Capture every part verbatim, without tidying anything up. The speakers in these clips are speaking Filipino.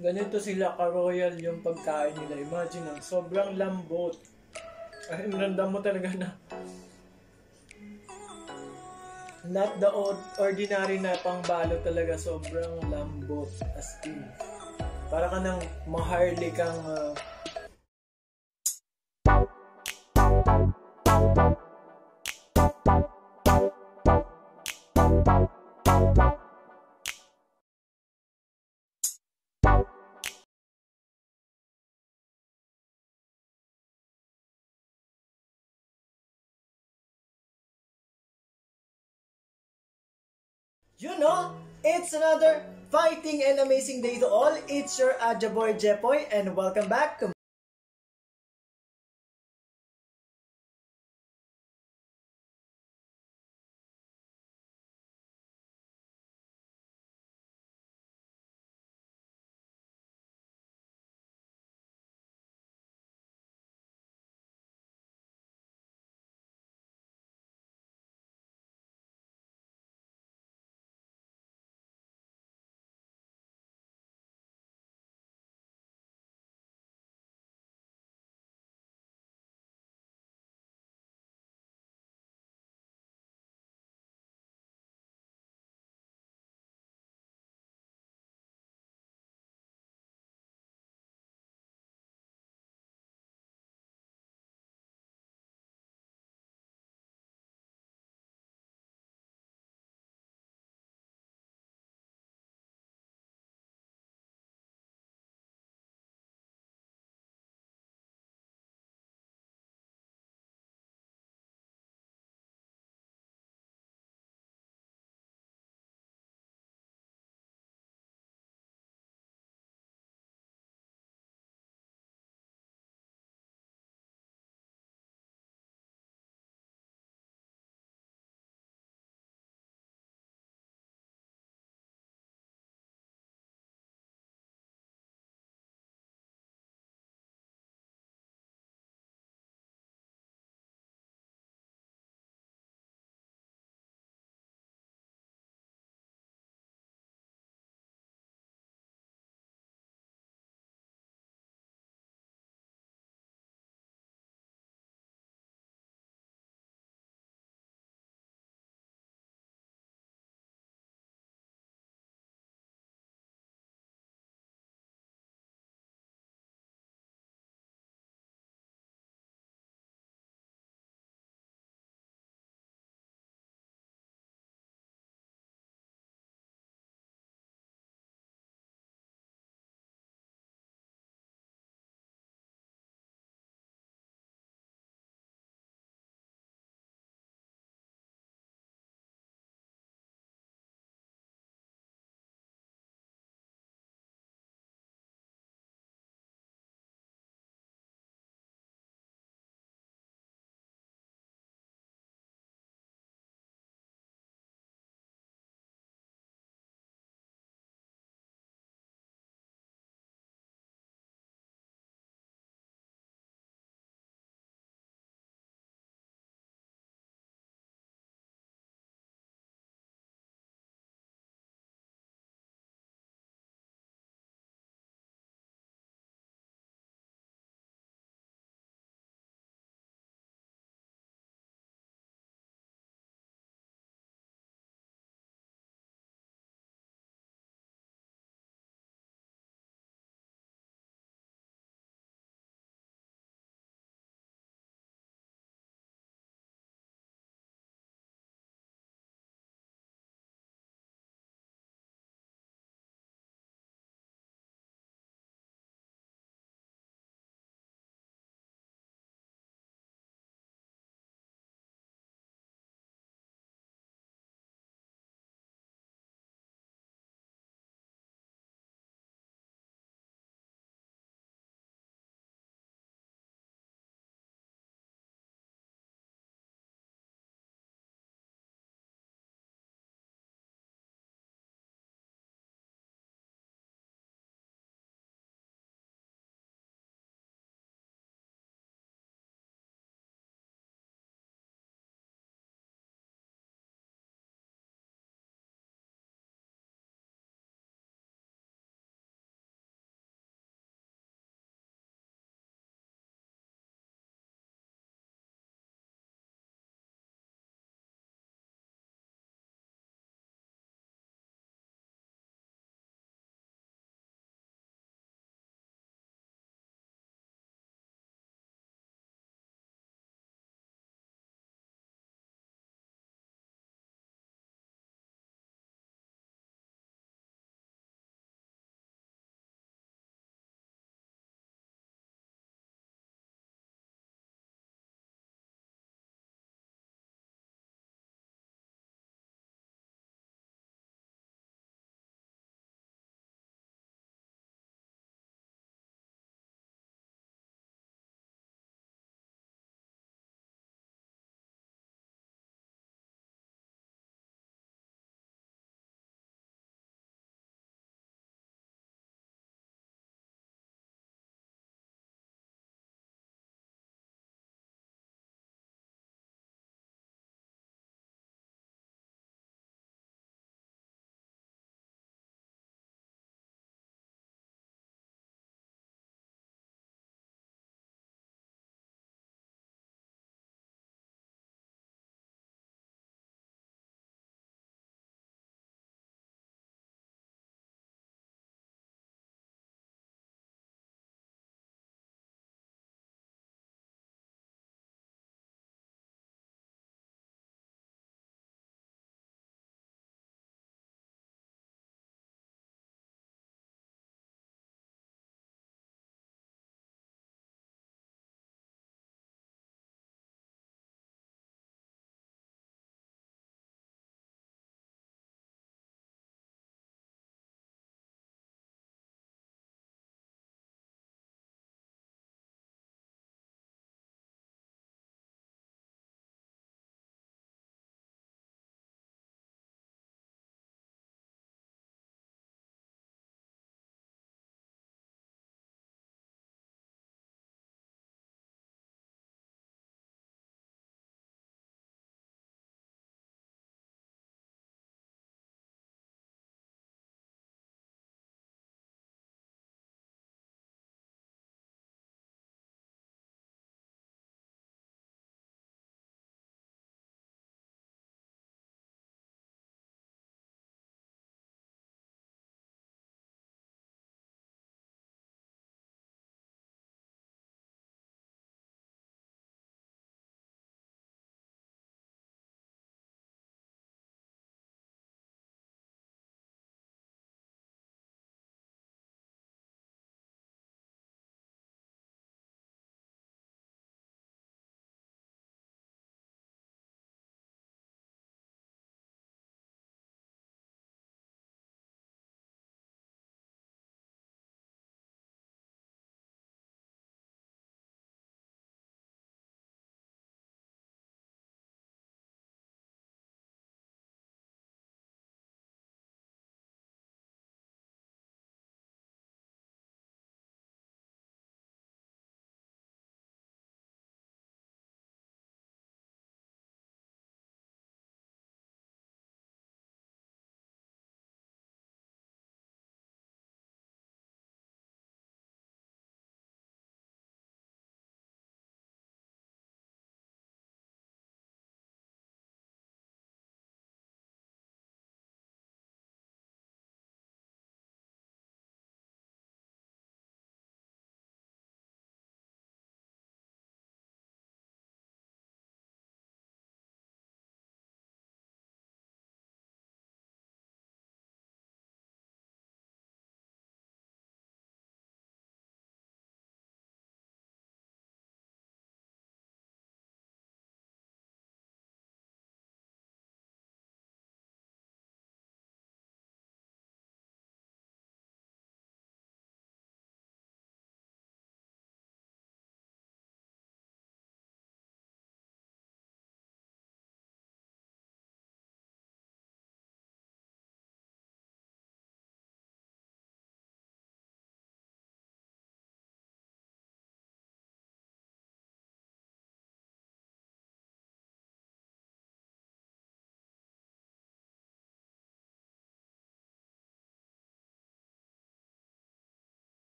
Ganito sila ka-royal yung pagkain nila. Imagine lang, sobrang lambot. Ay, ramdam mo talaga na not the ordinary na pangbalot talaga. Sobrang lambot as in. Para ka nang maharli kang uh, you know, it's another fighting and amazing day to all. It's your Ajaboy Jepoy and welcome back to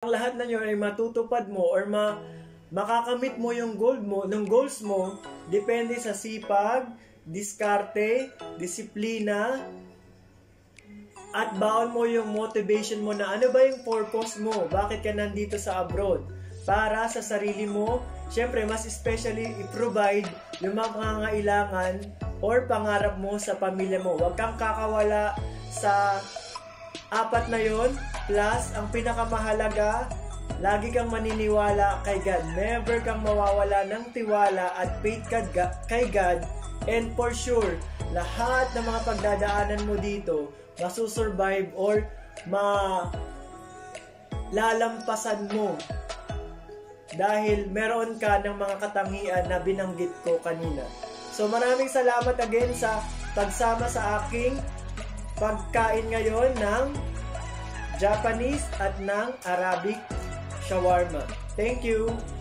Ang lahat na yun ay matutupad mo or ma makakamit mo yung goal mo, ng goals mo depende sa sipag, diskarte, disiplina, at baon mo yung motivation mo na ano ba yung purpose mo, bakit ka nandito sa abroad, para sa sarili mo, syempre mas especially i-provide yung mga pangangailangan or pangarap mo sa pamilya mo. Huwag kang kakawala sa apat na yun. Plus, ang pinakamahalaga, lagi kang maniniwala kay God. Never kang mawawala ng tiwala at faith kay God. And for sure, lahat ng mga pagdadaanan mo dito, masusurvive or malalampasan mo. Dahil meron ka ng mga katangian na binanggit ko kanina. So maraming salamat again sa pagsama sa aking pagkain ngayon ng Japanese at ng Arabic shawarma. Thank you!